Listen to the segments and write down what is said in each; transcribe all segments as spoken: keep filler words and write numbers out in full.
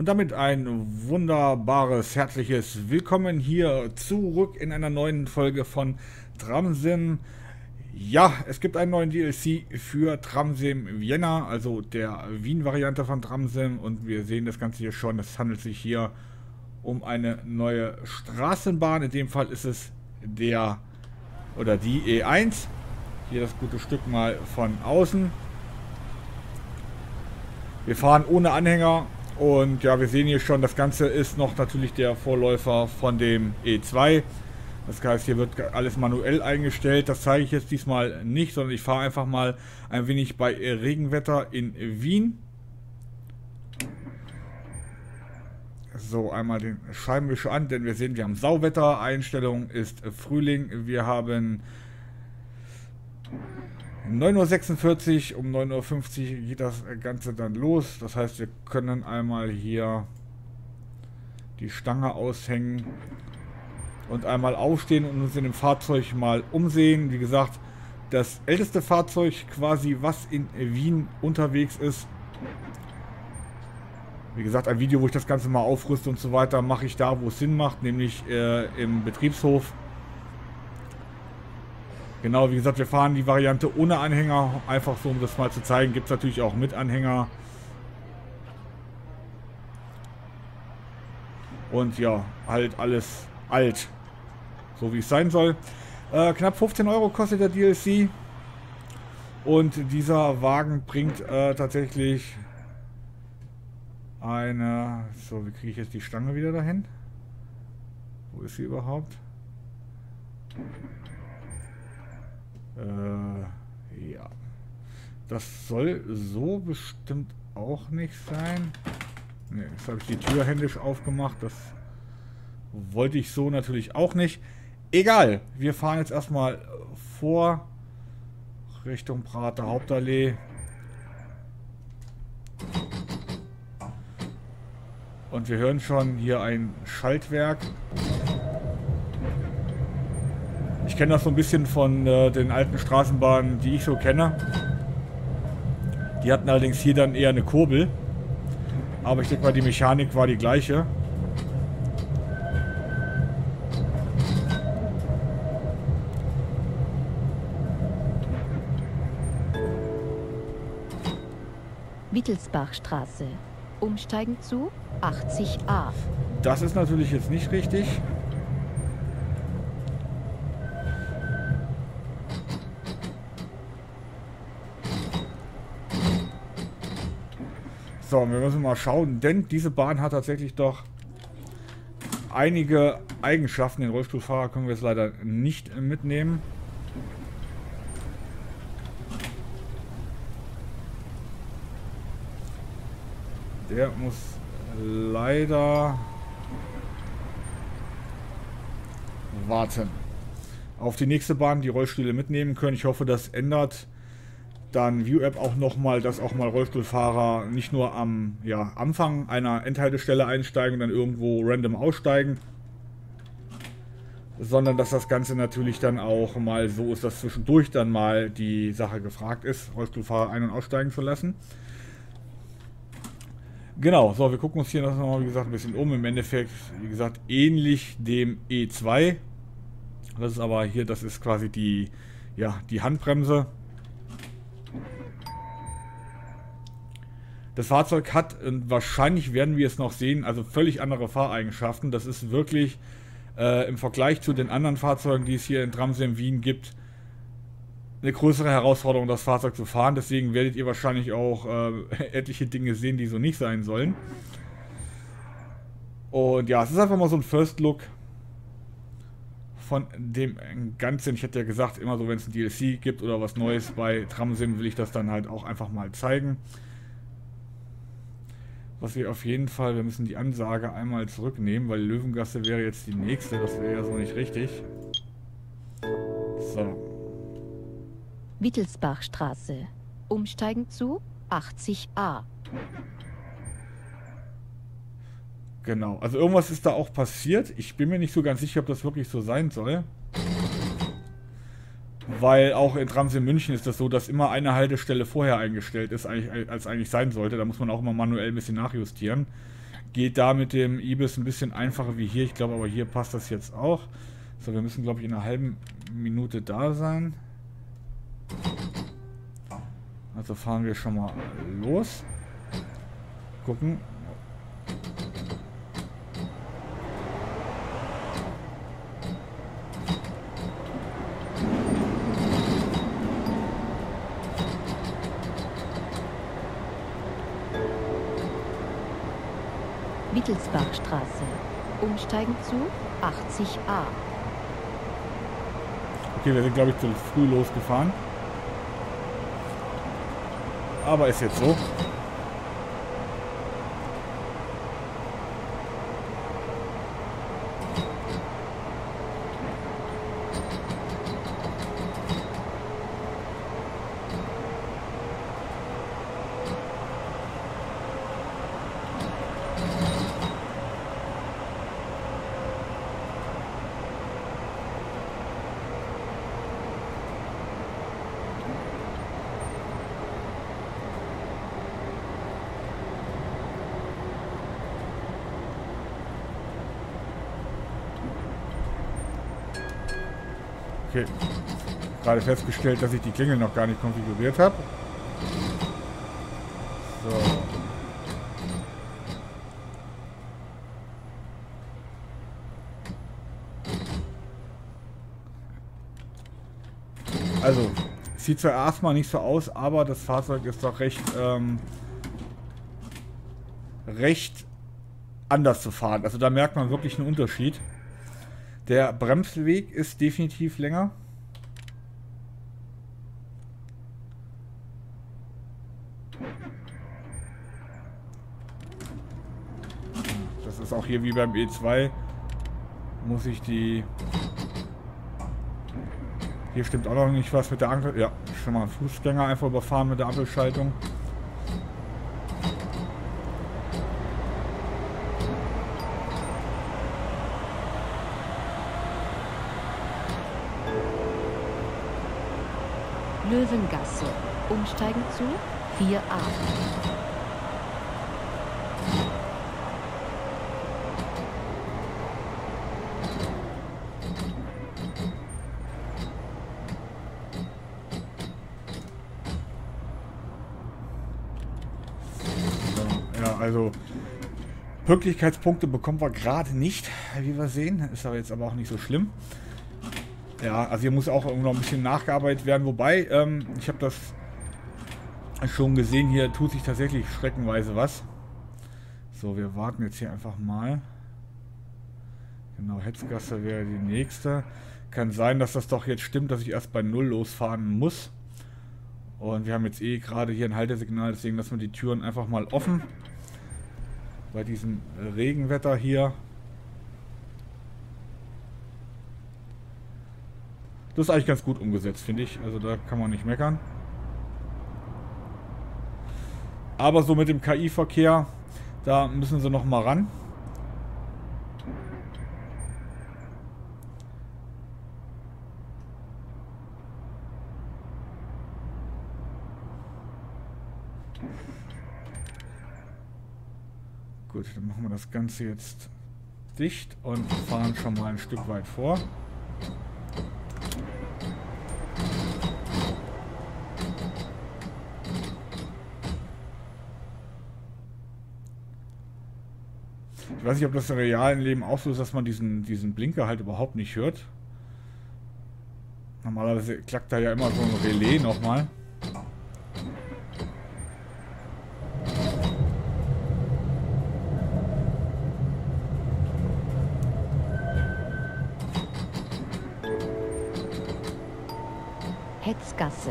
Und damit ein wunderbares, herzliches Willkommen hier zurück in einer neuen Folge von Tramsim. Ja, es gibt einen neuen D L C für Tramsim Vienna, also der Wien-Variante von Tramsim. Und wir sehen das Ganze hier schon, es handelt sich hier um eine neue Straßenbahn. In dem Fall ist es der oder die E eins. Hier das gute Stück mal von außen. Wir fahren ohne Anhänger. Und ja, wir sehen hier schon, das Ganze ist noch natürlich der Vorläufer von dem E zwei. Das heißt, hier wird alles manuell eingestellt. Das zeige ich jetzt diesmal nicht, sondern ich fahre einfach mal ein wenig bei Regenwetter in Wien. So, einmal den Scheibenwischer an, denn wir sehen, wir haben Sauwetter. Einstellung ist Frühling. Wir haben neun Uhr sechsundvierzig, um neun Uhr fünfzig geht das Ganze dann los. Das heißt, wir können einmal hier die Stange aushängen und einmal aufstehen und uns in dem Fahrzeug mal umsehen. Wie gesagt, das älteste Fahrzeug quasi, was in Wien unterwegs ist. Wie gesagt, ein Video, wo ich das Ganze mal aufrüste und so weiter, mache ich da, wo es Sinn macht, nämlich äh, im Betriebshof. Genau, wie gesagt, wir fahren die Variante ohne Anhänger, einfach so, um das mal zu zeigen. Gibt es natürlich auch mit Anhänger. Und ja, halt alles alt, so wie es sein soll. Äh, knapp fünfzehn Euro kostet der D L C. Und dieser Wagen bringt äh, tatsächlich eine... So, wie kriege ich jetzt die Stange wieder dahin? Wo ist sie überhaupt? Äh, ja. Das soll so bestimmt auch nicht sein. Ne, jetzt habe ich die Tür händisch aufgemacht. Das wollte ich so natürlich auch nicht. Egal, wir fahren jetzt erstmal vor Richtung Prater Hauptallee. Und wir hören schon hier ein Schaltwerk. Ich kenne das so ein bisschen von äh, den alten Straßenbahnen, die ich so kenne. Die hatten allerdings hier dann eher eine Kurbel. Aber ich denke mal, die Mechanik war die gleiche. Wittelsbachstraße. Umsteigen zu achtzig a. Das ist natürlich jetzt nicht richtig. So, wir müssen mal schauen, denn diese Bahn hat tatsächlich doch einige Eigenschaften. Den Rollstuhlfahrer können wir jetzt leider nicht mitnehmen. Der muss leider warten. Auf die nächste Bahn, die Rollstühle mitnehmen können. Ich hoffe, das ändert dann Viewapp auch nochmal, dass auch mal Rollstuhlfahrer nicht nur am ja, Anfang einer Endhaltestelle einsteigen und dann irgendwo random aussteigen, sondern dass das Ganze natürlich dann auch mal so ist, dass zwischendurch dann mal die Sache gefragt ist, Rollstuhlfahrer ein- und aussteigen zu lassen. Genau, so, wir gucken uns hier nochmal, wie gesagt, ein bisschen um. Im Endeffekt, wie gesagt, ähnlich dem E zwei. Das ist aber hier, das ist quasi die, ja, die Handbremse. Das Fahrzeug hat, und wahrscheinlich werden wir es noch sehen, also völlig andere Fahreigenschaften. Das ist wirklich äh, im Vergleich zu den anderen Fahrzeugen, die es hier in Tramsim Wien gibt, eine größere Herausforderung, das Fahrzeug zu fahren. Deswegen werdet ihr wahrscheinlich auch äh, etliche Dinge sehen, die so nicht sein sollen. Und ja, es ist einfach mal so ein First Look von dem Ganzen. Ich hätte ja gesagt, immer so, wenn es ein D L C gibt oder was Neues bei Tramsim, will ich das dann halt auch einfach mal zeigen. Was wir auf jeden Fall, wir müssen die Ansage einmal zurücknehmen, weil Löwengasse wäre jetzt die nächste, das wäre ja so nicht richtig. So. Wittelsbachstraße. Umsteigen zu achtzig a. Genau, also irgendwas ist da auch passiert. Ich bin mir nicht so ganz sicher, ob das wirklich so sein soll. Weil auch in Tramsim München ist das so, dass immer eine Haltestelle vorher eingestellt ist, als eigentlich sein sollte. Da muss man auch immer manuell ein bisschen nachjustieren. Geht da mit dem Ibis ein bisschen einfacher wie hier. Ich glaube aber hier passt das jetzt auch. So, wir müssen glaube ich in einer halben Minute da sein. Also fahren wir schon mal los. Gucken. Wittelsbachstraße. Umsteigen zu achtzig a. Okay, wir sind glaube ich zu früh losgefahren. Aber ist jetzt so. Okay, gerade festgestellt, dass ich die Klingel noch gar nicht konfiguriert habe. So. Also, sieht zwar erstmal nicht so aus, aber das Fahrzeug ist doch recht, ähm, recht anders zu fahren. Also da merkt man wirklich einen Unterschied. Der Bremsweg ist definitiv länger. Das ist auch hier wie beim E zwei. Muss ich die... Hier stimmt auch noch nicht was mit der Ampel. Ja, schon mal Fußgänger einfach überfahren mit der Ampelschaltung. Löwengasse. Umsteigen zu vier a. Ja, also Pünktlichkeitspunkte bekommen wir gerade nicht, wie wir sehen. Ist aber jetzt aber auch nicht so schlimm. Ja, also hier muss auch noch ein bisschen nachgearbeitet werden. Wobei, ähm, ich habe das schon gesehen, hier tut sich tatsächlich streckenweise was. So, wir warten jetzt hier einfach mal. Genau, Hetzgasse wäre die nächste. Kann sein, dass das doch jetzt stimmt, dass ich erst bei null losfahren muss. Und wir haben jetzt eh gerade hier ein Haltesignal, deswegen lassen wir die Türen einfach mal offen. Bei diesem Regenwetter hier. Das ist eigentlich ganz gut umgesetzt, finde ich. Also da kann man nicht meckern. Aber so mit dem K I-Verkehr, da müssen sie noch mal ran. Gut, dann machen wir das Ganze jetzt dicht und fahren schon mal ein Stück weit vor. Ich weiß nicht, ob das im realen Leben auch so ist, dass man diesen, diesen Blinker halt überhaupt nicht hört. Normalerweise klackt da ja immer so ein Relais nochmal. Hetzgasse.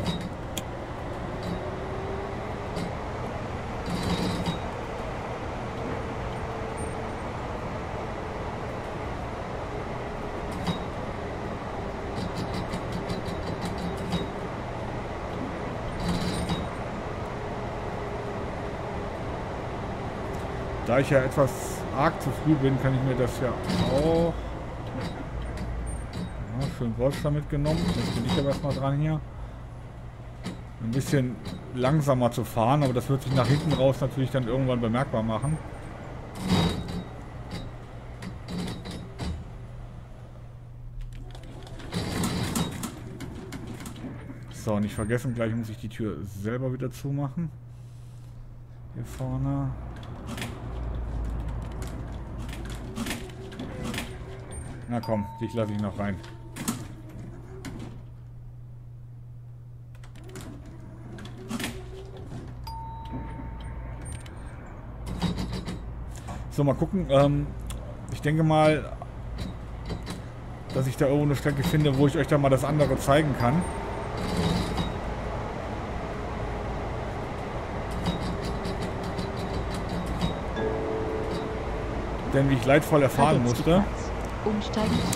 Da ich ja etwas arg zu früh bin, kann ich mir das ja auch... Ja, schön Bolster mitgenommen. Jetzt bin ich aber erstmal dran hier. Ein bisschen langsamer zu fahren, aber das wird sich nach hinten raus natürlich dann irgendwann bemerkbar machen. So, nicht vergessen, gleich muss ich die Tür selber wieder zumachen. Hier vorne. Na komm, dich lasse ich noch rein. So, mal gucken. Ähm, ich denke mal, dass ich da irgendwo eine Strecke finde, wo ich euch da mal das andere zeigen kann. Denn wie ich leidvoll erfahren musste,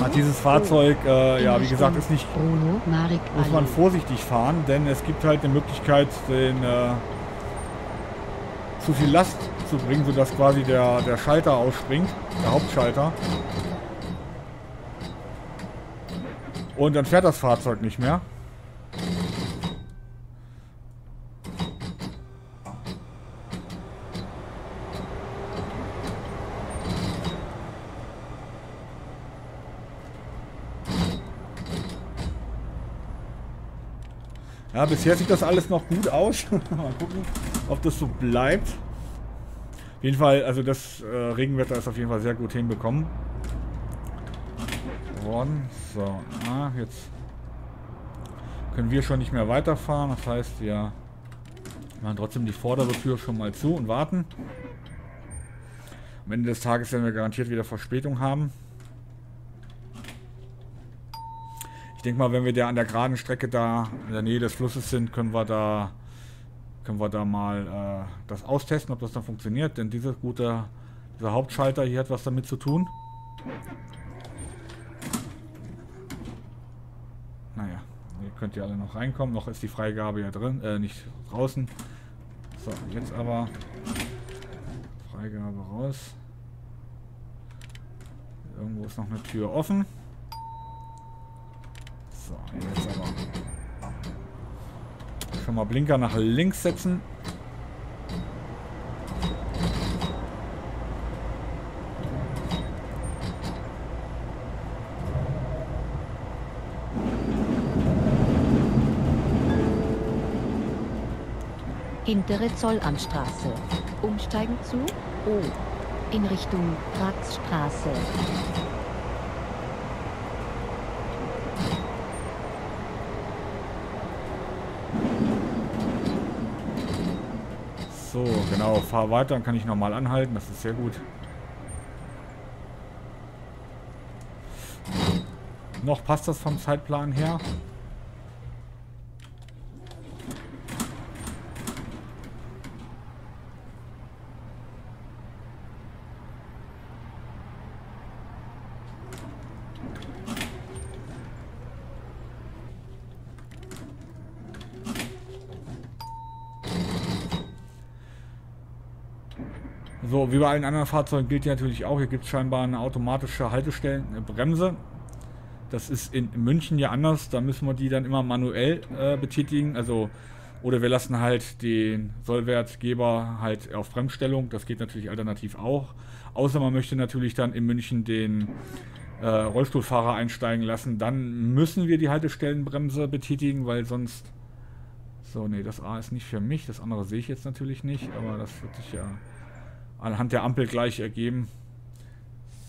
hat dieses Fahrzeug, äh, ja wie gesagt, ist nicht, muss man vorsichtig fahren, denn es gibt halt eine Möglichkeit, den äh, zu viel Last zu bringen, sodass quasi der, der Schalter ausspringt, der Hauptschalter. Und dann fährt das Fahrzeug nicht mehr. Ja, bisher sieht das alles noch gut aus. Mal gucken, ob das so bleibt. Auf jeden Fall, also das äh, Regenwetter ist auf jeden Fall sehr gut hinbekommen worden. So, ah, jetzt können wir schon nicht mehr weiterfahren. Das heißt, wir machen trotzdem die vordere Tür schon mal zu und warten. Am Ende des Tages werden wir garantiert wieder Verspätung haben. Ich denke mal, wenn wir da an der geraden Strecke da in der Nähe des Flusses sind, können wir da können wir da mal äh, das austesten, ob das dann funktioniert. Denn dieser gute, dieser Hauptschalter hier hat was damit zu tun. Naja, ihr könnt ja alle noch reinkommen. Noch ist die Freigabe ja drin, äh, nicht draußen. So, jetzt aber Freigabe raus. Irgendwo ist noch eine Tür offen. So, jetzt aber schon mal Blinker nach links setzen. Hintere Zollamtstraße. Umsteigen zu O. In Richtung Praxstraße. So, genau, fahr weiter, dann kann ich nochmal anhalten, das ist sehr gut. Noch passt das vom Zeitplan her. So, wie bei allen anderen Fahrzeugen gilt hier natürlich auch, hier gibt es scheinbar eine automatische Haltestellenbremse. Das ist in München ja anders, da müssen wir die dann immer manuell äh, betätigen. Also, oder wir lassen halt den Sollwertgeber halt auf Bremsstellung, das geht natürlich alternativ auch. Außer man möchte natürlich dann in München den äh, Rollstuhlfahrer einsteigen lassen, dann müssen wir die Haltestellenbremse betätigen, weil sonst... So, nee, das A ist nicht für mich, das andere sehe ich jetzt natürlich nicht, aber das wird sich ja... anhand der Ampel gleich ergeben.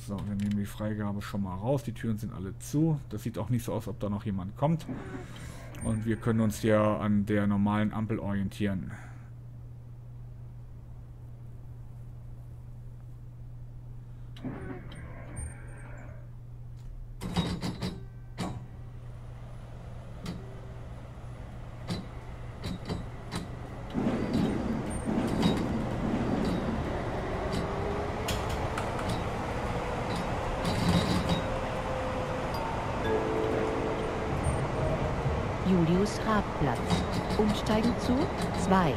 So, wir nehmen die Freigabe schon mal raus. Die Türen sind alle zu. Das sieht auch nicht so aus, ob da noch jemand kommt. Und wir können uns ja an der normalen Ampel orientieren. Platz. Umsteigen zu zwei.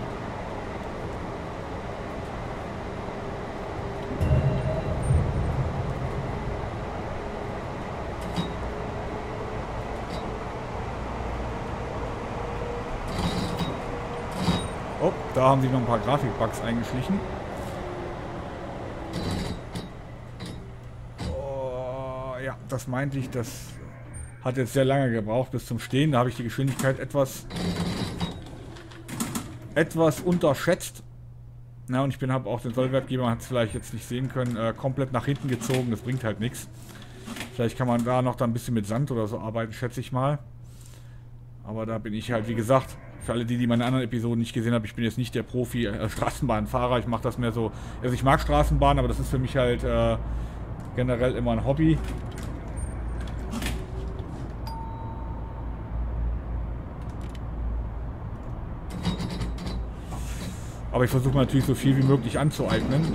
Oh, da haben sich noch ein paar Grafikbugs eingeschlichen. Oh, ja, das meinte ich, das Hat jetzt sehr lange gebraucht bis zum Stehen. Da habe ich die Geschwindigkeit etwas etwas unterschätzt. Na, und ich bin habe auch den Sollwertgeber, hat es vielleicht jetzt nicht sehen können, äh, komplett nach hinten gezogen. Das bringt halt nichts. Vielleicht kann man da noch dann ein bisschen mit Sand oder so arbeiten, schätze ich mal. Aber da bin ich halt, wie gesagt, für alle die, die meine anderen Episoden nicht gesehen haben, ich bin jetzt nicht der Profi-Straßenbahnfahrer. Ich mache das mehr so, also ich mag Straßenbahn, aber das ist für mich halt äh, generell immer ein Hobby. Aber ich versuche natürlich so viel wie möglich anzueignen.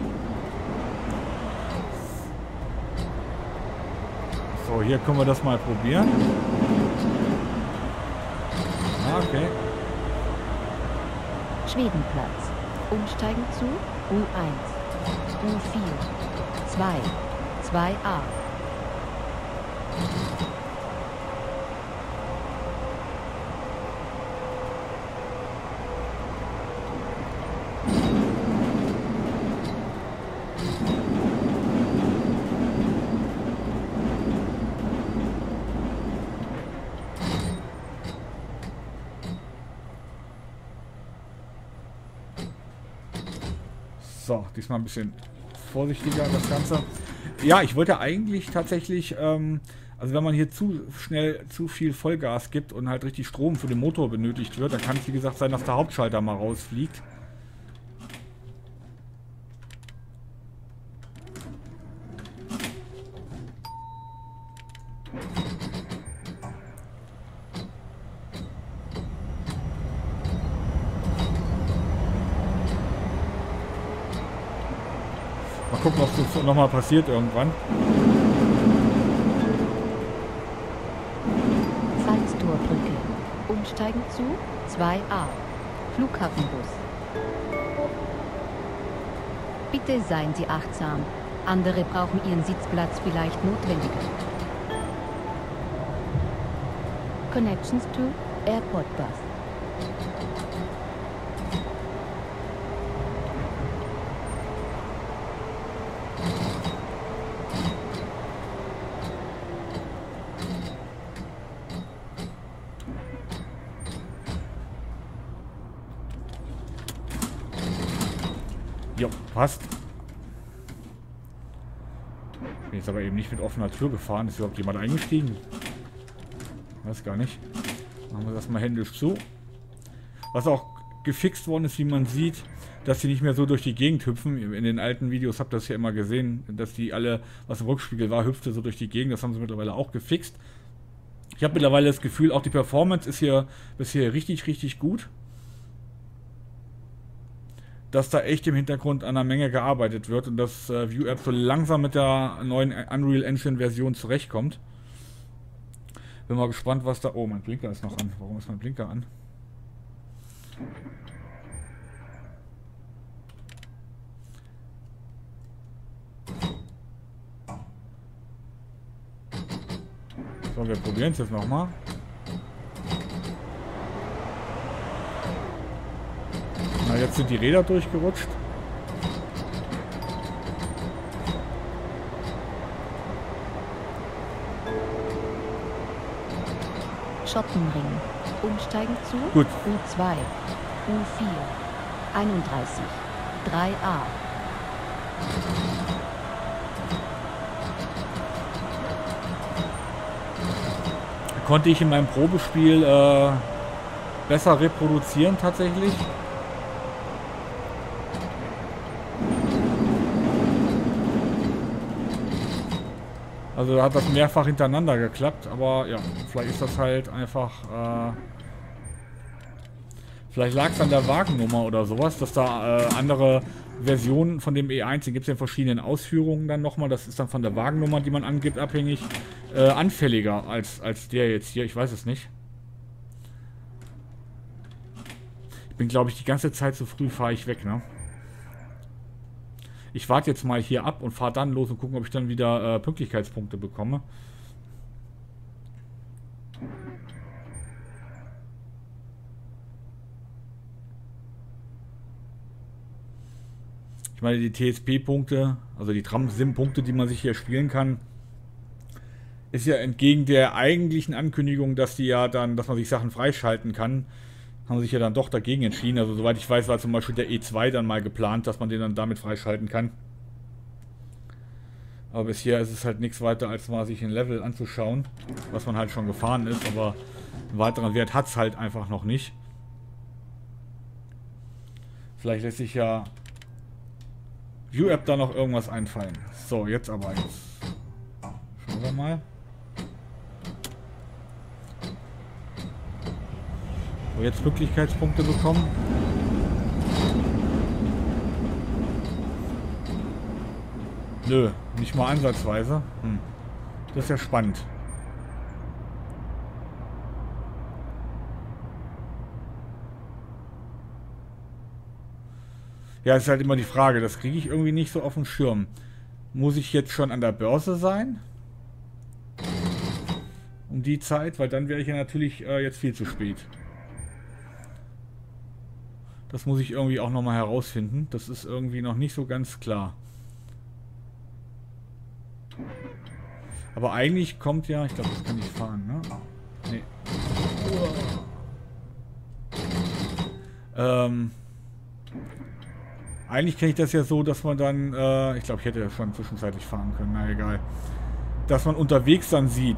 So, hier können wir das mal probieren. Ah, okay. Schwedenplatz. Umsteigen zu U eins, U vier, zwei, zwei a. So, diesmal ein bisschen vorsichtiger das Ganze. Ja, ich wollte eigentlich tatsächlich, ähm, also wenn man hier zu schnell zu viel Vollgas gibt und halt richtig Strom für den Motor benötigt wird, dann kann es wie gesagt sein, dass der Hauptschalter mal rausfliegt. Gucken, ob das nochmal passiert irgendwann. Salztorbrücke. Umsteigen zu zwei a. Flughafenbus. Bitte seien Sie achtsam. Andere brauchen Ihren Sitzplatz vielleicht notwendiger. Connections to Airport Bus. Passt. Bin jetzt aber eben nicht mit offener Tür gefahren. Ist überhaupt jemand eingestiegen? Weiß gar nicht. Machen wir das mal händisch zu. Was auch gefixt worden ist, wie man sieht, dass sie nicht mehr so durch die Gegend hüpfen. In den alten Videos habt ihr das ja immer gesehen, dass die alle, was im Rückspiegel war, hüpfte so durch die Gegend. Das haben sie mittlerweile auch gefixt. Ich habe mittlerweile das Gefühl, auch die Performance ist hier bisher richtig, richtig gut. Dass da echt im Hintergrund an einer Menge gearbeitet wird und dass äh, Viewapp so langsam mit der neuen Unreal Engine Version zurechtkommt. Bin mal gespannt, was da... Oh, mein Blinker ist noch an. Warum ist mein Blinker an? So, wir probieren es jetzt nochmal. Jetzt sind die Räder durchgerutscht. Schottenring. Umsteigen zu Gut. U zwei, U vier, einunddreißig, drei a. Konnte ich in meinem Probespiel äh, besser reproduzieren tatsächlich. Also da hat das mehrfach hintereinander geklappt, aber ja, vielleicht ist das halt einfach, äh, vielleicht lag es an der Wagennummer oder sowas, dass da äh, andere Versionen von dem E eins, den gibt es ja in verschiedenen Ausführungen dann nochmal, das ist dann von der Wagennummer, die man angibt, abhängig, äh, anfälliger als, als der jetzt hier, ich weiß es nicht. Ich bin, glaube ich, die ganze Zeit so früh fahre ich weg, ne? Ich warte jetzt mal hier ab und fahre dann los und gucken, ob ich dann wieder äh, Pünktlichkeitspunkte bekomme. Ich meine, die T S P-Punkte, also die Tramsim-Punkte, die man sich hier spielen kann, ist ja entgegen der eigentlichen Ankündigung, dass die ja dann, dass man sich Sachen freischalten kann, haben sich ja dann doch dagegen entschieden. Also soweit ich weiß, war zum Beispiel der E zwei dann mal geplant, dass man den dann damit freischalten kann. Aber bisher ist es halt nichts weiter, als mal sich ein Level anzuschauen, was man halt schon gefahren ist, aber einen weiteren Wert hat es halt einfach noch nicht. Vielleicht lässt sich ja Viewapp da noch irgendwas einfallen. So, jetzt aber jetzt. Schauen wir mal. So, jetzt Möglichkeitspunkte bekommen. Nö, nicht mal ansatzweise. Hm. Das ist ja spannend. Ja, ist halt immer die Frage, das kriege ich irgendwie nicht so auf den Schirm. Muss ich jetzt schon an der Börse sein? Um die Zeit, weil dann wäre ich ja natürlich äh, jetzt viel zu spät. Das muss ich irgendwie auch nochmal herausfinden. Das ist irgendwie noch nicht so ganz klar. Aber eigentlich kommt ja... Ich glaube, das kann ich fahren, ne? Nee. Ähm... Eigentlich kenne ich das ja so, dass man dann, äh, ich glaube, ich hätte ja schon zwischenzeitlich fahren können, na egal. Dass man unterwegs dann sieht,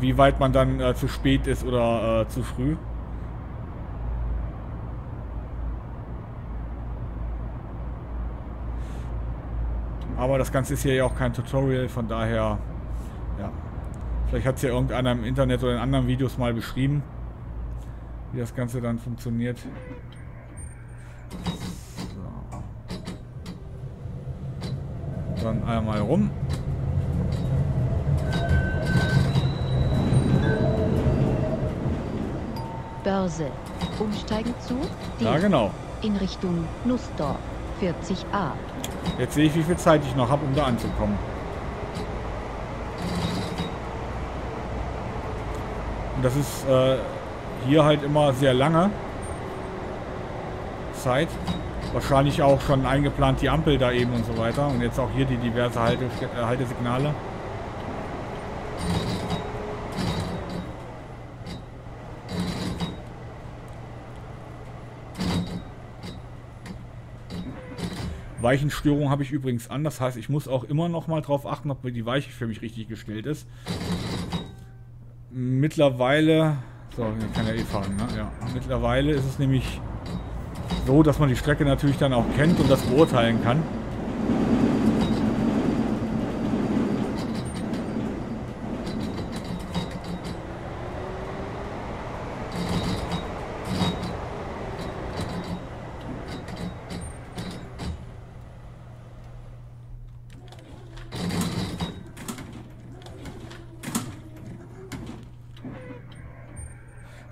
wie weit man dann äh, zu spät ist oder äh, zu früh. Aber das Ganze ist hier ja auch kein Tutorial, von daher, ja. Vielleicht hat es ja irgendeiner im Internet oder in anderen Videos mal beschrieben, wie das Ganze dann funktioniert. Dann einmal rum. Börse. Umsteigen zu Dien. Ja, genau. In Richtung Nussdorf vierzig a. Jetzt sehe ich, wie viel Zeit ich noch habe, um da anzukommen. Und das ist äh, hier halt immer sehr lange Zeit. Wahrscheinlich auch schon eingeplant die Ampel da eben und so weiter. Und jetzt auch hier die diverse Halte, äh, Haltesignale. Weichenstörung habe ich übrigens an. Das heißt, ich muss auch immer noch mal drauf achten, ob die Weiche für mich richtig gestellt ist. Mittlerweile... So, hier kann ja eh fahren, ne? Ja. Mittlerweile ist es nämlich... So, dass man die Strecke natürlich dann auch kennt und das beurteilen kann.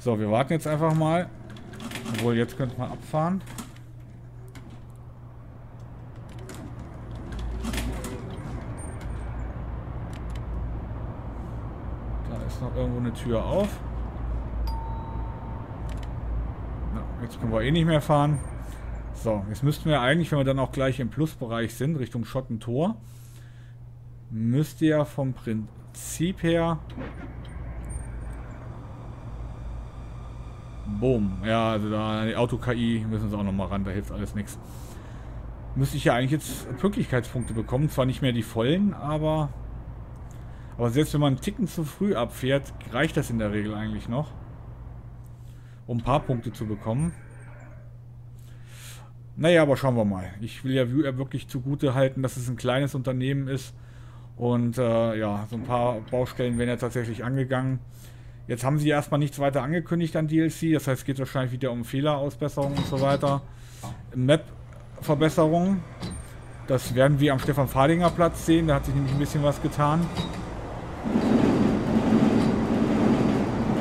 So, wir warten jetzt einfach mal. Obwohl, jetzt könnte man abfahren. Da ist noch irgendwo eine Tür auf. Na, jetzt können wir eh nicht mehr fahren. So, jetzt müssten wir eigentlich, wenn wir dann auch gleich im Plusbereich sind, Richtung Schottentor, müsste ja vom Prinzip her... Boom. Ja, also da die Auto-K I müssen sie auch nochmal ran, da hilft alles nichts. Müsste ich ja eigentlich jetzt Pünktlichkeitspunkte bekommen, zwar nicht mehr die vollen, aber... Aber selbst wenn man einen Ticken zu früh abfährt, reicht das in der Regel eigentlich noch, um ein paar Punkte zu bekommen. Naja, aber schauen wir mal. Ich will ja Viewapp wirklich zugute halten, dass es ein kleines Unternehmen ist. Und äh, ja, so ein paar Baustellen werden ja tatsächlich angegangen. Jetzt haben sie erstmal nichts weiter angekündigt an D L C, das heißt, es geht wahrscheinlich wieder um Fehlerausbesserungen und so weiter. Map-Verbesserungen, das werden wir am Stefan-Fadinger-Platz sehen, da hat sich nämlich ein bisschen was getan.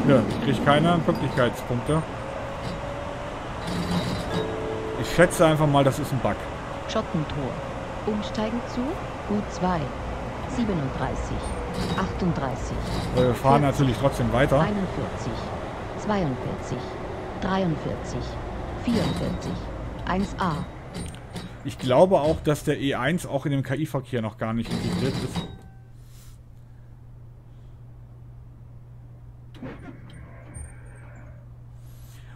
Nö, ich kriege keine Pünktlichkeitspunkte. Ich schätze einfach mal, das ist ein Bug. Schottentor. Umsteigen zu U zwei. siebenunddreißig, achtunddreißig. Wir fahren vierzig, natürlich trotzdem weiter. einundvierzig, zweiundvierzig, dreiundvierzig, vierundvierzig, eins a. Ich glaube auch, dass der E eins auch in dem K I-Verkehr noch gar nicht integriert ist.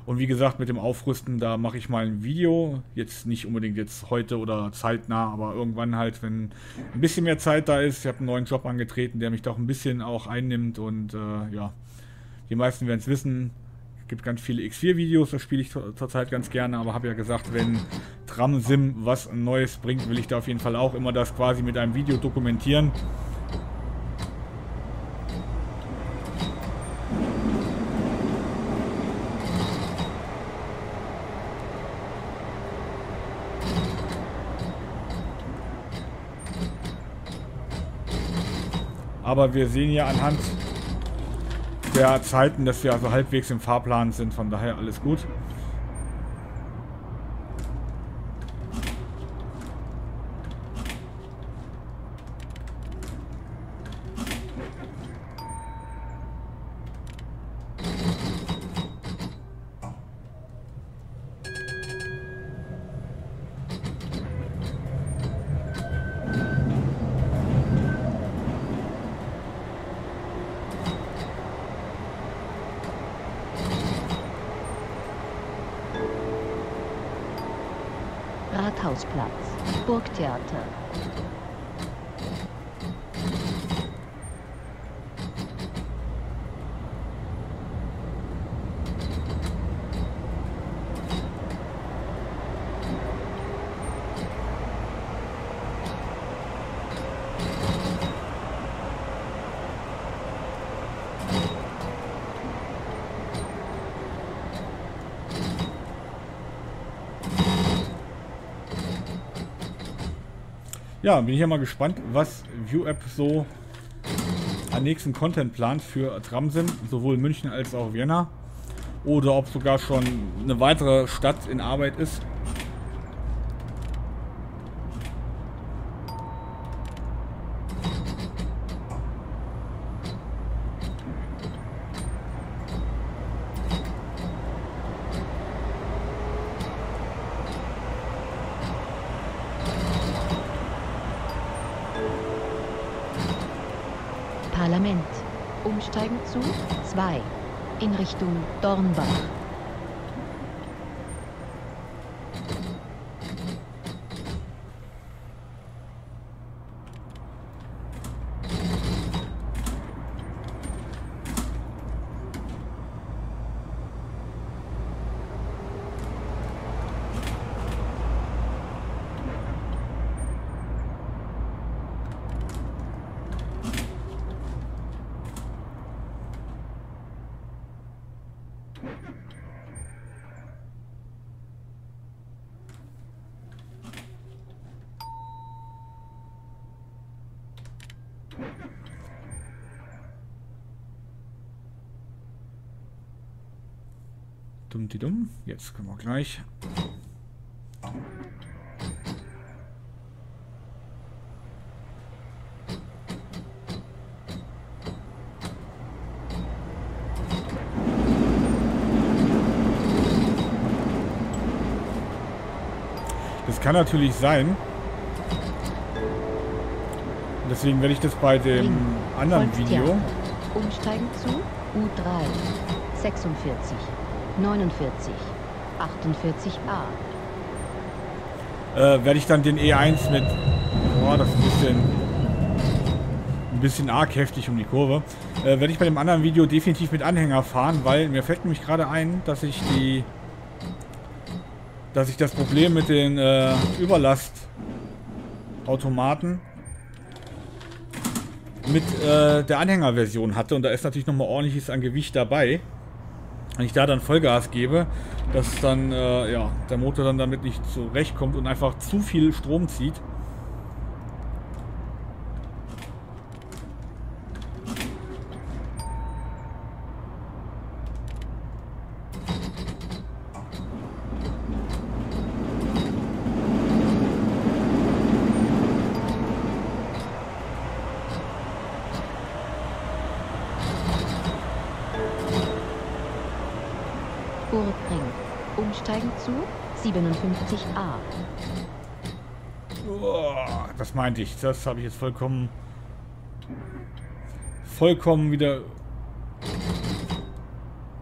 Und wie gesagt, mit dem Aufrüsten, da mache ich mal ein Video. Jetzt nicht unbedingt jetzt heute oder zeitnah, aber irgendwann halt, wenn ein bisschen mehr Zeit da ist. Ich habe einen neuen Job angetreten, der mich doch ein bisschen auch einnimmt. Und äh, ja, die meisten werden es wissen. Es gibt ganz viele X vier Videos, das spiele ich zurzeit ganz gerne, aber habe ja gesagt, wenn Tramsim was Neues bringt, will ich da auf jeden Fall auch immer das quasi mit einem Video dokumentieren. Aber wir sehen ja anhand der Zeiten, dass wir also halbwegs im Fahrplan sind, von daher alles gut. Rathausplatz, Burgtheater. Ja, bin ich ja mal gespannt, was Viewapp so an nächsten Content plant für Tramsim, sowohl München als auch Vienna. Oder ob sogar schon eine weitere Stadt in Arbeit ist. Parlament. Umsteigen zu zwei in Richtung Dornbach. Dumm, jetzt können wir gleich. Das kann natürlich sein. Deswegen werde ich das bei dem anderen Video. Umsteigen zu U drei sechsundvierzig. neunundvierzig, achtundvierzig a. Äh, werde ich dann den E eins mit... Boah, das ist ein bisschen... ein bisschen arg heftig um die Kurve. Äh, werde ich bei dem anderen Video definitiv mit Anhänger fahren, weil mir fällt nämlich gerade ein, dass ich die... dass ich das Problem mit den äh, Überlastautomaten mit äh, der Anhängerversion hatte. Und da ist natürlich nochmal ordentliches an Gewicht dabei. Wenn ich da dann Vollgas gebe, dass dann äh, ja, der Motor dann damit nicht zurechtkommt und einfach zu viel Strom zieht. Umsteigen zu siebenundfünfzig a. Oh, das meinte ich. Das habe ich jetzt vollkommen vollkommen wieder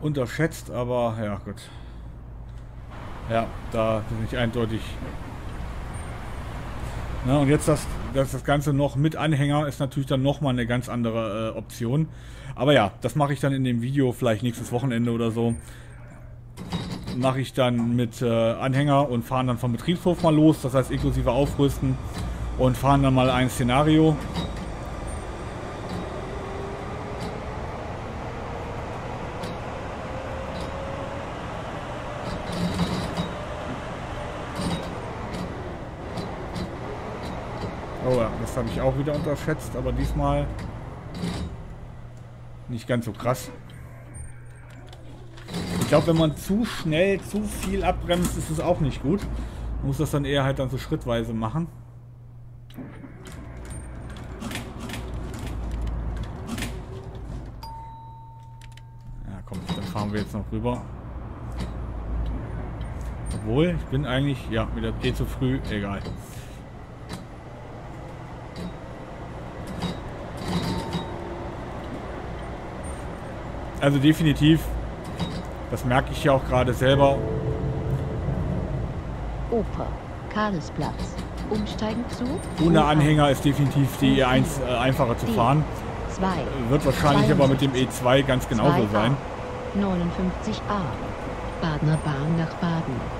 unterschätzt, aber ja, gut. Ja, da bin ich eindeutig. Na, und jetzt das, das, das Ganze noch mit Anhänger ist natürlich dann nochmal eine ganz andere äh, Option. Aber ja, das mache ich dann in dem Video, vielleicht nächstes Wochenende oder so. Mache ich dann mit äh, Anhänger und fahren dann vom Betriebshof mal los, das heißt inklusive Aufrüsten. Und fahren dann mal ein Szenario. Oh ja, das habe ich auch wieder unterschätzt, aber diesmal nicht ganz so krass. Ich glaube, wenn man zu schnell, zu viel abbremst, ist es auch nicht gut. Man muss das dann eher halt dann so schrittweise machen. Ja komm, dann fahren wir jetzt noch rüber. Obwohl, ich bin eigentlich, ja, wieder eh zu früh, egal. Also definitiv, das merke ich ja auch gerade selber. Opa, Karlsplatz. Umsteigen zu? Ohne Anhänger ist definitiv die E eins äh, einfacher zu fahren. Wird wahrscheinlich aber mit dem E zwei ganz genauso sein. neunundfünfzig a. Badner Bahn nach Baden.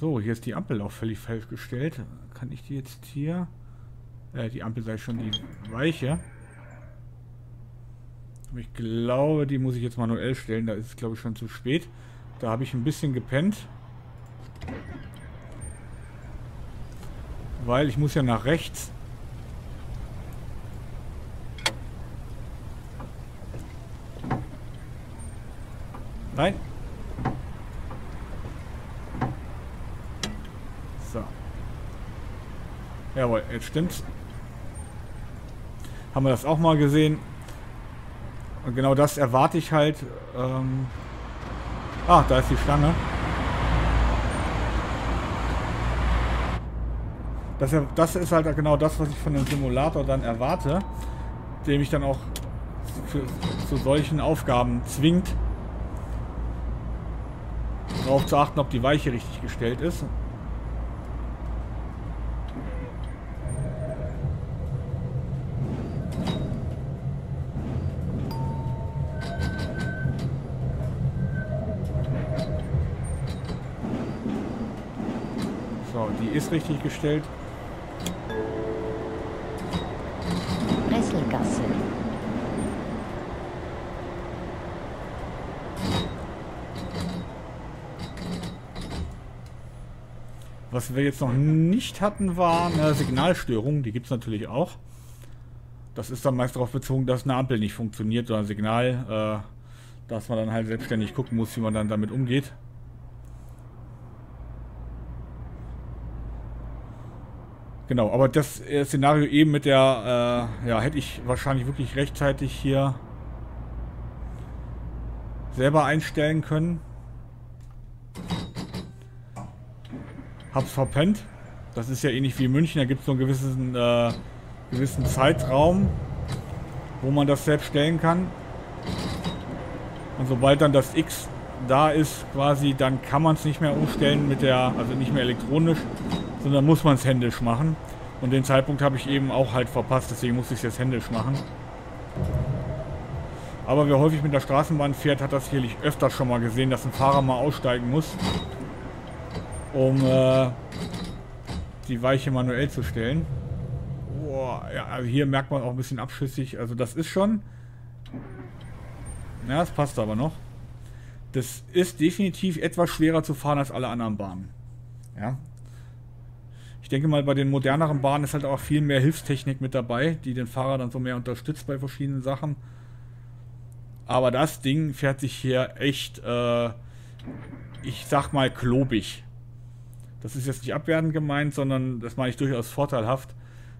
So, hier ist die Ampel auch völlig falsch gestellt. Kann ich die jetzt hier... Äh, die Ampel sei schon die weiche. Aber ich glaube, die muss ich jetzt manuell stellen. Da ist es, glaube ich, schon zu spät. Da habe ich ein bisschen gepennt. Weil ich muss ja nach rechts. Nein. Jawohl, jetzt stimmt's. Haben wir das auch mal gesehen. Und genau das erwarte ich halt. Ähm ah, da ist die Schlange. Das, das ist halt genau das, was ich von dem Simulator dann erwarte, der mich dann auch für, zu solchen Aufgaben zwingt, darauf zu achten, ob die Weiche richtig gestellt ist. Ist richtig gestellt. Presselgasse. Was wir jetzt noch nicht hatten, war eine Signalstörung. Die gibt es natürlich auch. Das ist dann meist darauf bezogen, dass eine Ampel nicht funktioniert oder ein Signal, äh, dass man dann halt selbstständig gucken muss, wie man dann damit umgeht. Genau, aber das Szenario eben mit der, äh, ja, hätte ich wahrscheinlich wirklich rechtzeitig hier selber einstellen können. Hab's verpennt. Das ist ja ähnlich wie in München, da gibt es so einen gewissen, äh, gewissen Zeitraum, wo man das selbst stellen kann. Und sobald dann das X da ist quasi, dann kann man es nicht mehr umstellen mit der, also nicht mehr elektronisch, sondern muss man es händisch machen. Und den Zeitpunkt habe ich eben auch halt verpasst, deswegen muss ich es jetzt händisch machen. Aber wer häufig mit der Straßenbahn fährt, hat das sicherlich öfter schon mal gesehen, dass ein Fahrer mal aussteigen muss, um äh, die Weiche manuell zu stellen. Boah, ja, also hier merkt man auch ein bisschen abschüssig, also das ist schon... Ja, das passt aber noch. Das ist definitiv etwas schwerer zu fahren als alle anderen Bahnen. Ja. Ich denke mal, bei den moderneren Bahnen ist halt auch viel mehr Hilfstechnik mit dabei, die den Fahrer dann so mehr unterstützt bei verschiedenen Sachen. Aber das Ding fährt sich hier echt, äh, ich sag mal, klobig. Das ist jetzt nicht abwertend gemeint, sondern das meine ich durchaus vorteilhaft.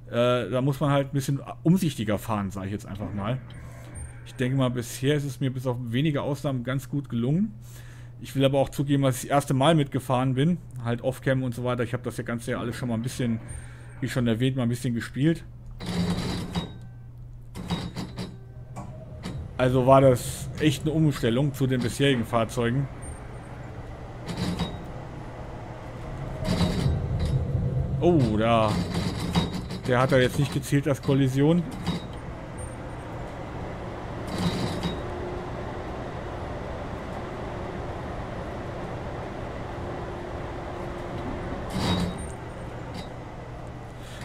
Äh, da muss man halt ein bisschen umsichtiger fahren, sage ich jetzt einfach mal. Ich denke mal, bisher ist es mir bis auf wenige Ausnahmen ganz gut gelungen. Ich will aber auch zugeben, dass ich das erste Mal mitgefahren bin, halt Offcam und so weiter. Ich habe das ja Ganze ja alles schon mal ein bisschen, wie schon erwähnt, mal ein bisschen gespielt. Also war das echt eine Umstellung zu den bisherigen Fahrzeugen. Oh, da. Der hat da jetzt nicht gezielt als Kollision.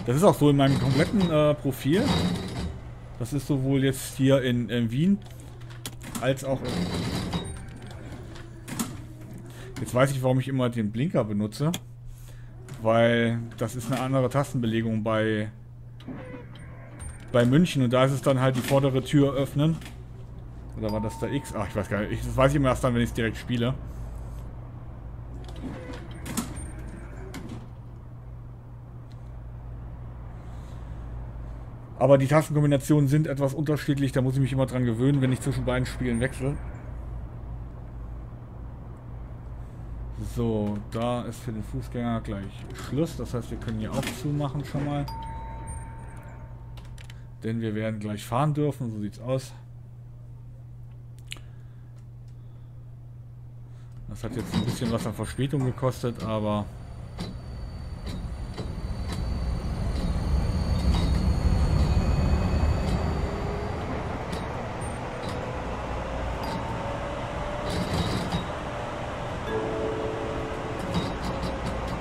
Das ist auch so in meinem kompletten äh, Profil. Das ist sowohl jetzt hier in, in Wien als auch in... Jetzt weiß ich, warum ich immer den Blinker benutze. Weil das ist eine andere Tastenbelegung bei, bei München. Und da ist es dann halt die vordere Tür öffnen. Oder war das der X? Ach, ich weiß gar nicht. Das weiß ich immer erst dann, wenn ich es direkt spiele. Aber die Tastenkombinationen sind etwas unterschiedlich, da muss ich mich immer dran gewöhnen, wenn ich zwischen beiden Spielen wechsle. So, da ist für den Fußgänger gleich Schluss, das heißt wir können hier auch zumachen schon mal. Denn wir werden gleich fahren dürfen, so sieht's aus. Das hat jetzt ein bisschen was an Verspätung gekostet, aber...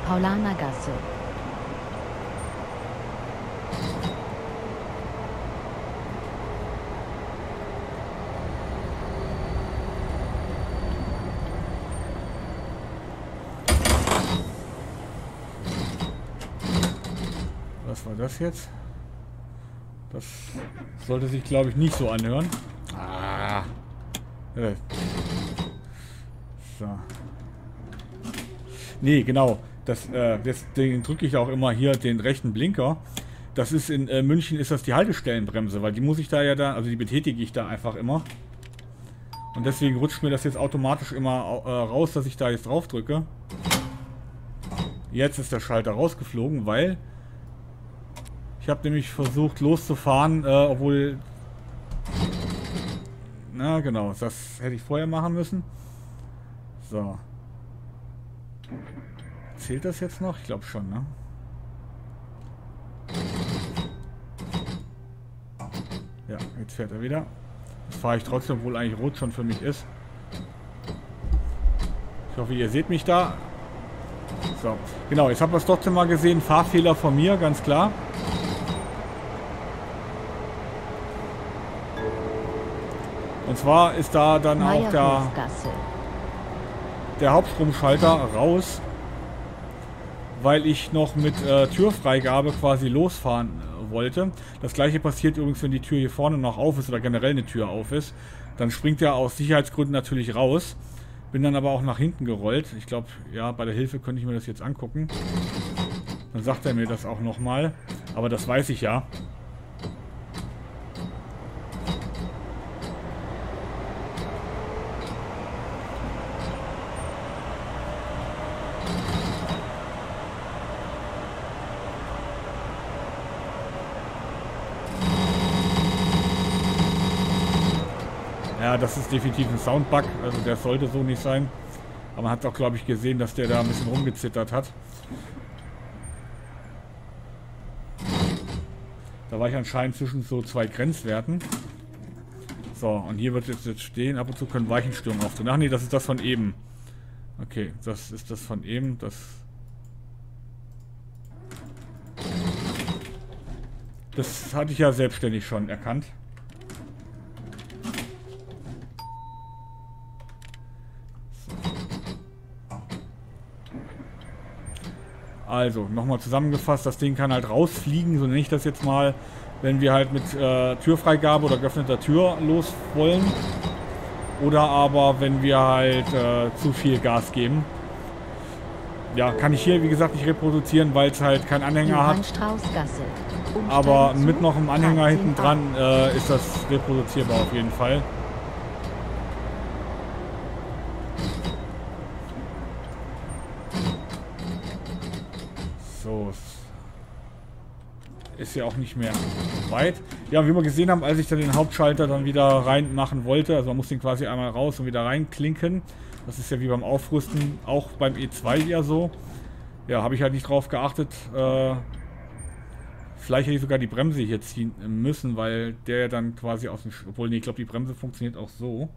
Paulanergasse. Was war das jetzt? Das sollte sich, glaube ich, nicht so anhören. Ah. Äh. So. Nee, genau. Das, äh, deswegen drücke ich auch immer hier den rechten Blinker. Das ist in äh, München ist das die Haltestellenbremse, weil die muss ich da ja da, also die betätige ich da einfach immer. Und deswegen rutscht mir das jetzt automatisch immer äh, raus, dass ich da jetzt drauf drücke. Jetzt ist der Schalter rausgeflogen, weil ich habe nämlich versucht loszufahren, äh, obwohl... Na genau, das hätte ich vorher machen müssen. So. Zählt das jetzt noch? Ich glaube schon, ne? Ja, jetzt fährt er wieder. Jetzt fahre ich trotzdem, obwohl eigentlich rot schon für mich ist. Ich hoffe, ihr seht mich da. So, genau, jetzt habt ihr es trotzdem mal gesehen. Fahrfehler von mir, ganz klar. Und zwar ist da dann auch der, der Hauptstromschalter raus, weil ich noch mit äh, Türfreigabe quasi losfahren äh, wollte. Das gleiche passiert übrigens, wenn die Tür hier vorne noch auf ist oder generell eine Tür auf ist. Dann springt er aus Sicherheitsgründen natürlich raus. Bin dann aber auch nach hinten gerollt. Ich glaube, ja, bei der Hilfe könnte ich mir das jetzt angucken. Dann sagt er mir das auch nochmal. Aber das weiß ich ja. Ja, das ist definitiv ein Soundbug, also der sollte so nicht sein. Aber man hat auch, glaube ich, gesehen, dass der da ein bisschen rumgezittert hat. Da war ich anscheinend zwischen so zwei Grenzwerten. So, und hier wird es jetzt stehen, ab und zu können Weichenstörungen auftreten. Ach nee, das ist das von eben. Okay, das ist das von eben, das... Das hatte ich ja selbstständig schon erkannt. Also, nochmal zusammengefasst, das Ding kann halt rausfliegen, so nenne ich das jetzt mal, wenn wir halt mit äh, Türfreigabe oder geöffneter Tür los wollen. Oder aber, wenn wir halt äh, zu viel Gas geben. Ja, kann ich hier, wie gesagt, nicht reproduzieren, weil es halt keinen Anhänger hat. Aber mit noch einem Anhänger hinten dran äh, ist das reproduzierbar auf jeden Fall. Ist ja auch nicht mehr weit. Ja, wie wir gesehen haben, als ich dann den Hauptschalter dann wieder reinmachen wollte, also man muss den quasi einmal raus und wieder reinklinken. Das ist ja wie beim Aufrüsten, auch beim E zwei ja so. Ja, habe ich halt nicht drauf geachtet. Äh, vielleicht hätte ich sogar die Bremse hier ziehen müssen, weil der dann quasi aus dem... Obwohl, nee, ich glaube, die Bremse funktioniert auch so.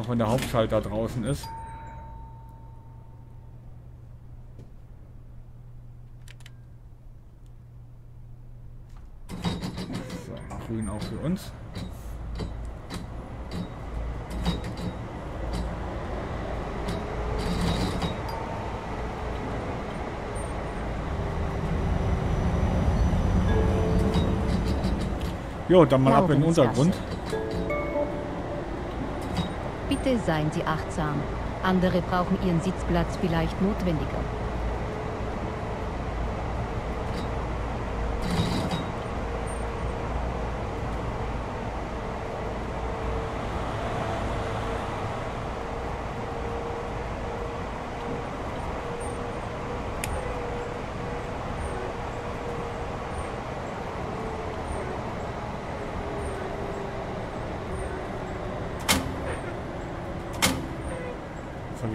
Auch wenn der Hauptschalter draußen ist. Grün auch für uns. Jo, dann mal ab in den Untergrund. Bitte seien Sie achtsam. Andere brauchen ihren Sitzplatz vielleicht notwendiger.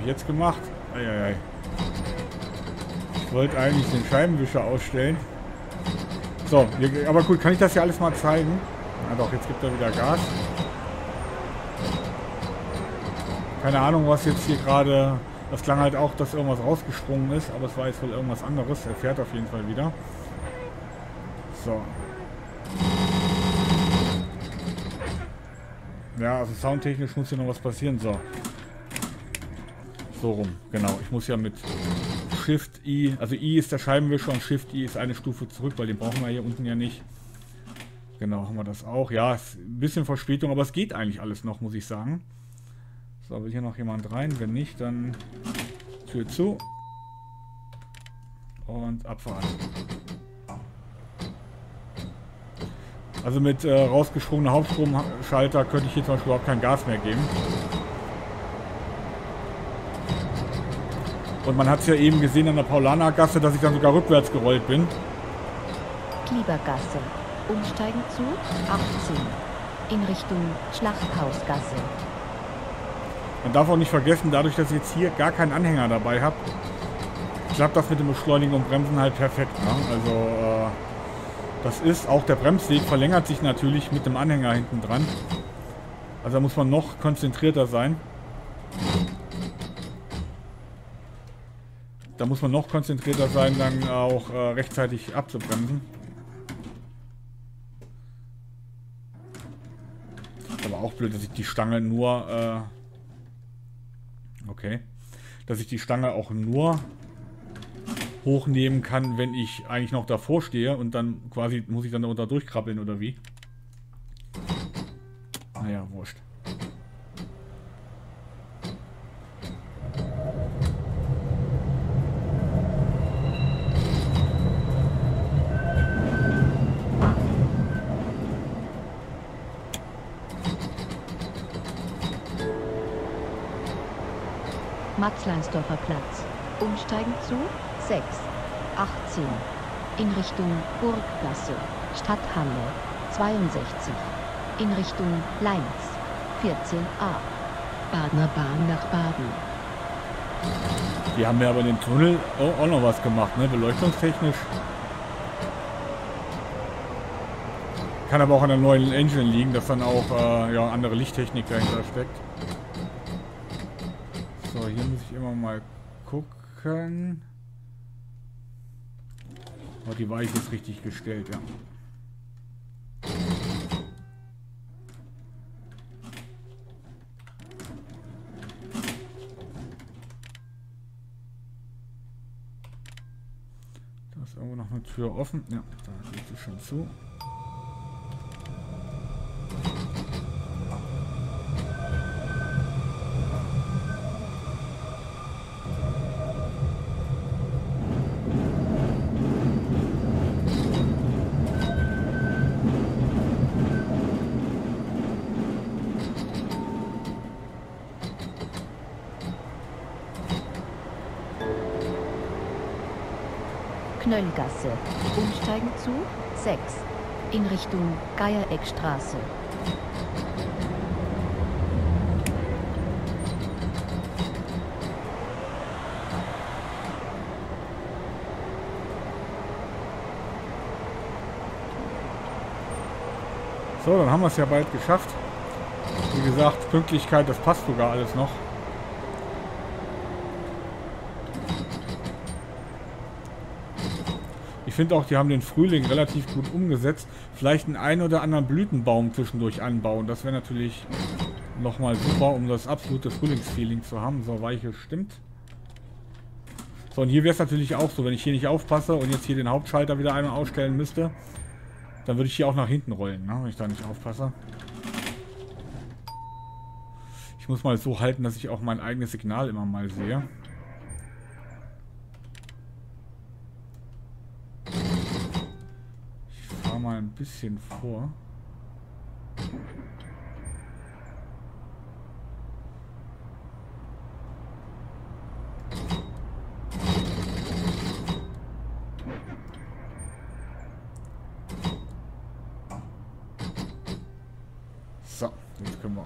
Jetzt gemacht. Eieiei. Ich wollte eigentlich den Scheibenwischer ausstellen. So, hier, aber gut, kann ich das ja alles mal zeigen? Na doch, jetzt gibt er wieder Gas. Keine Ahnung, was jetzt hier gerade... Das klang halt auch, dass irgendwas rausgesprungen ist, aber es war jetzt wohl irgendwas anderes. Er fährt auf jeden Fall wieder. So. Ja, also soundtechnisch muss hier noch was passieren. So. So rum, genau. Ich muss ja mit Shift I, also I ist der Scheibenwischer und Shift I ist eine Stufe zurück, weil den brauchen wir hier unten ja nicht. Genau, haben wir das auch. Ja, ist ein bisschen Verspätung, aber es geht eigentlich alles noch, muss ich sagen. So, will hier noch jemand rein? Wenn nicht, dann Tür zu und abfahren. Also mit äh, rausgesprungener Hauptstromschalter könnte ich hier zum Beispiel überhaupt kein Gas mehr geben. Und man hat es ja eben gesehen an der Paulanergasse, dass ich dann sogar rückwärts gerollt bin. Kliebergasse. Umsteigen zu achtzehn. In Richtung Schlachthausgasse. Man darf auch nicht vergessen, dadurch, dass ich jetzt hier gar keinen Anhänger dabei habe, klappt das mit dem Beschleunigen und Bremsen halt perfekt. Ne? Also äh, das ist, auch der Bremsweg verlängert sich natürlich mit dem Anhänger hinten dran. Also da muss man noch konzentrierter sein. Da muss man noch konzentrierter sein, dann auch äh, rechtzeitig abzubremsen. Ist aber auch blöd, dass ich die Stange nur... Äh, okay. Dass ich die Stange auch nur hochnehmen kann, wenn ich eigentlich noch davor stehe. Und dann quasi muss ich dann darunter durchkrabbeln oder wie. Naja, wurscht. Matzleinsdorfer Platz. Umsteigen zu sechs achtzehn. In Richtung Burggasse. Stadthalle zweiundsechzig. In Richtung Leinz. vierzehn a. Badner Bahn nach Baden. Die haben ja aber den Tunnel auch noch was gemacht, ne? Beleuchtungstechnisch. Kann aber auch an der neuen Engine liegen, dass dann auch äh, ja, andere Lichttechnik dahinter steckt. So, hier muss ich immer mal gucken. Oh, die Weiche ist richtig gestellt, ja. Da ist irgendwo noch eine Tür offen. Ja, da geht sie schon zu. Knöllgasse. Umsteigen zu sechs. In Richtung Geiereckstraße. So, dann haben wir es ja bald geschafft. Wie gesagt, Pünktlichkeit, das passt sogar alles noch. Ich finde auch, die haben den Frühling relativ gut umgesetzt. Vielleicht einen ein oder anderen Blütenbaum zwischendurch anbauen. Das wäre natürlich nochmal super, um das absolute Frühlingsfeeling zu haben. So, Weiche stimmt. So, und hier wäre es natürlich auch so, wenn ich hier nicht aufpasse und jetzt hier den Hauptschalter wieder einmal ausstellen müsste, dann würde ich hier auch nach hinten rollen, ne? Wenn ich da nicht aufpasse. Ich muss mal so halten, dass ich auch mein eigenes Signal immer mal sehe. Mal ein bisschen vor. So, jetzt können wir.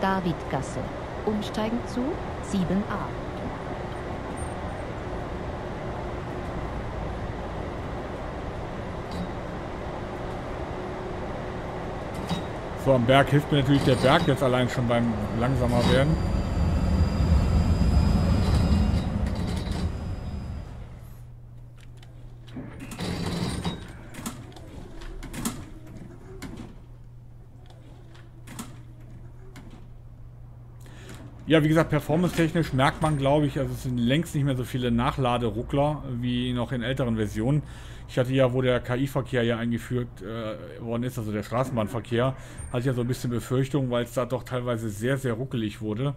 Davidgasse. Umsteigen zu sieben a. So, am Berg hilft mir natürlich der Berg jetzt allein schon beim langsamer werden. Ja, wie gesagt, performance-technisch merkt man, glaube ich, also es sind längst nicht mehr so viele Nachladeruckler wie noch in älteren Versionen. Ich hatte ja, wo der K I-Verkehr ja eingeführt äh, worden ist, also der Straßenbahnverkehr, hatte ich ja so ein bisschen Befürchtung, weil es da doch teilweise sehr, sehr ruckelig wurde,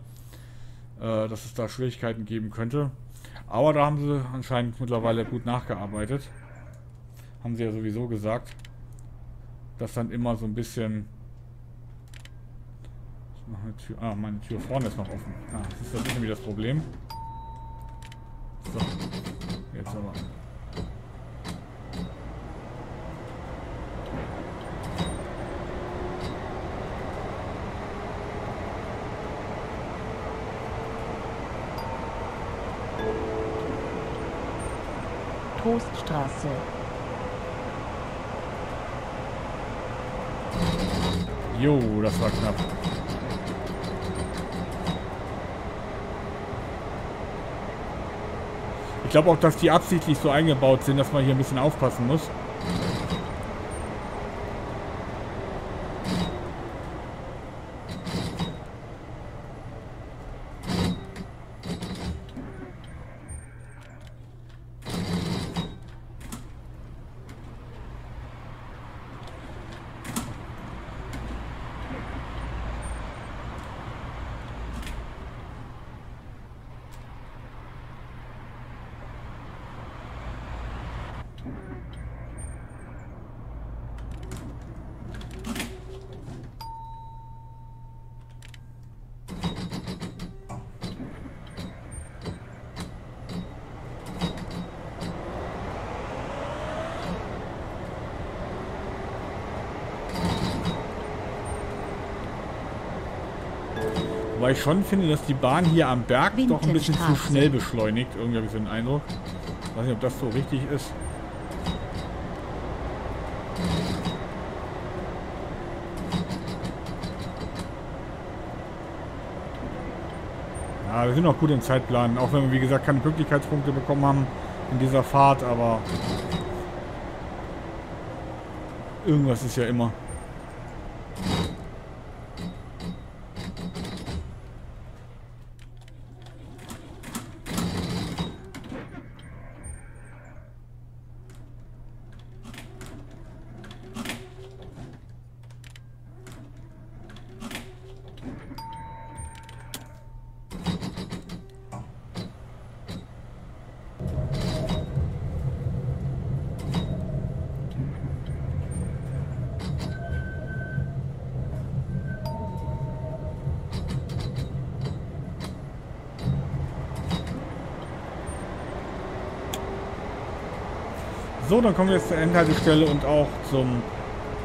äh, dass es da Schwierigkeiten geben könnte. Aber da haben sie anscheinend mittlerweile gut nachgearbeitet. Haben sie ja sowieso gesagt, dass dann immer so ein bisschen... Meine Tür, ah, meine Tür vorne ist noch offen. Ah, ist das irgendwie das Problem? So, jetzt aber. Troststraße. Jo, das war knapp. Ich glaube auch, dass die absichtlich so eingebaut sind, dass man hier ein bisschen aufpassen muss. Weil ich schon finde, dass die Bahn hier am Berg doch ein bisschen zu schnell beschleunigt. Irgendwie habe ich so den Eindruck. Ich weiß nicht, ob das so richtig ist. Ja, wir sind auch gut im Zeitplan. Auch wenn wir, wie gesagt, keine Pünktlichkeitspunkte bekommen haben in dieser Fahrt. Aber irgendwas ist ja immer. So, dann kommen wir jetzt zur Endhaltestelle und auch zum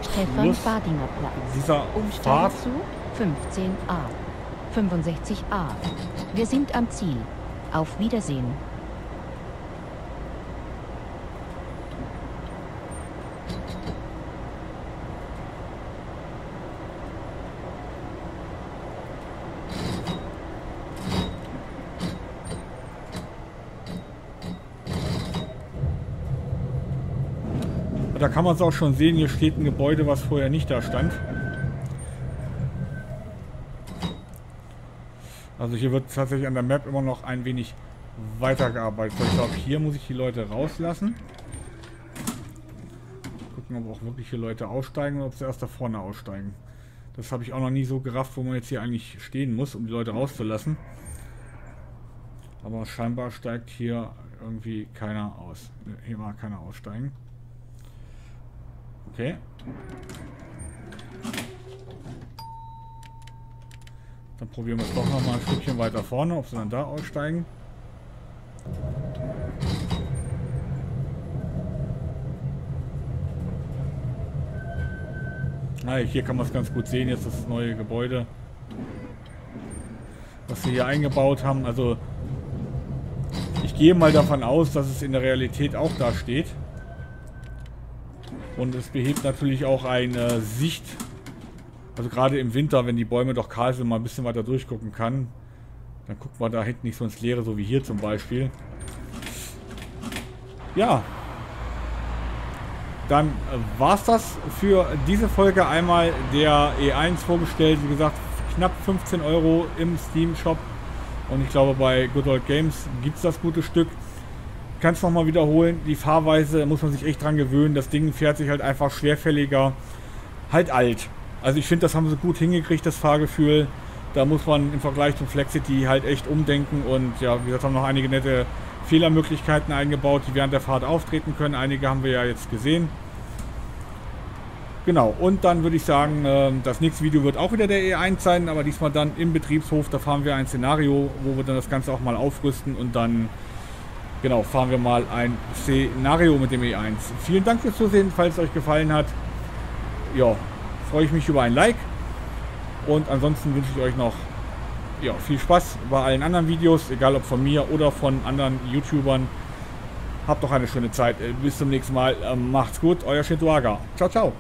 Stefan-Fadinger-Platz. Dieser Umsteigzug fünfzehn a, fünfundsechzig a. Wir sind am Ziel. Auf Wiedersehen. Da kann man es auch schon sehen, hier steht ein Gebäude, was vorher nicht da stand. Also hier wird tatsächlich an der Map immer noch ein wenig weitergearbeitet. Ich glaube, hier muss ich die Leute rauslassen. Gucken, ob auch wirklich hier Leute aussteigen oder ob sie erst da vorne aussteigen. Das habe ich auch noch nie so gerafft, wo man jetzt hier eigentlich stehen muss, um die Leute rauszulassen. Aber scheinbar steigt hier irgendwie keiner aus. Hier mag keiner aussteigen. Okay. Dann probieren wir es doch nochmal ein Stückchen weiter vorne, ob sie dann da aussteigen. Ah, hier kann man es ganz gut sehen, jetzt das neue Gebäude, was sie hier eingebaut haben. Also ich gehe mal davon aus, dass es in der Realität auch da steht. Und es behebt natürlich auch eine Sicht, also gerade im Winter, wenn die Bäume doch kahl sind, mal ein bisschen weiter durchgucken kann. Dann guckt man da hinten nicht so ins Leere, so wie hier zum Beispiel. Ja, dann war es das für diese Folge einmal der E eins vorgestellt. Wie gesagt, knapp fünfzehn Euro im Steam-Shop und ich glaube bei Good Old Games gibt es das gute Stück. Ich kann es nochmal wiederholen, die Fahrweise muss man sich echt dran gewöhnen, das Ding fährt sich halt einfach schwerfälliger, halt alt. Also ich finde, das haben sie gut hingekriegt, das Fahrgefühl, da muss man im Vergleich zum Flexity halt echt umdenken und ja, wie gesagt, haben noch einige nette Fehlermöglichkeiten eingebaut, die während der Fahrt auftreten können, einige haben wir ja jetzt gesehen. Genau, und dann würde ich sagen, das nächste Video wird auch wieder der E eins sein, aber diesmal dann im Betriebshof, da fahren wir ein Szenario, wo wir dann das Ganze auch mal aufrüsten und dann... Genau, fahren wir mal ein Szenario mit dem E eins. Vielen Dank fürs Zusehen, falls es euch gefallen hat. Ja, freue ich mich über ein Like. Und ansonsten wünsche ich euch noch ja, viel Spaß bei allen anderen Videos, egal ob von mir oder von anderen YouTubern. Habt doch eine schöne Zeit. Bis zum nächsten Mal. Macht's gut, euer Shintuargar. Ciao, ciao.